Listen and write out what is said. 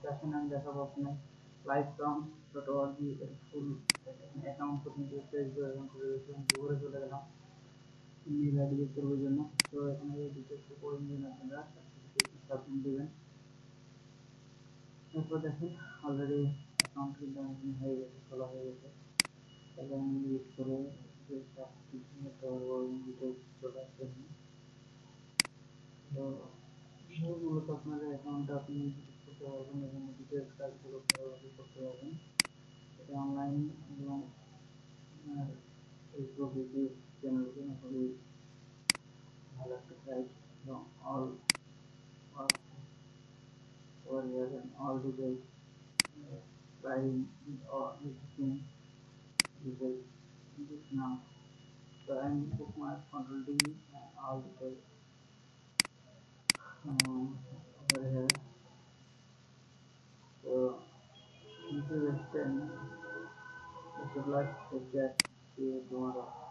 Fashion and development, lifelong photography, full account for the provision. So, another teacher certification for the hill already accounted done in high color. Again, we teaching it details calculate the online all details by or now. So I am bookmark already all details over here. So, this is the last subject tomorrow.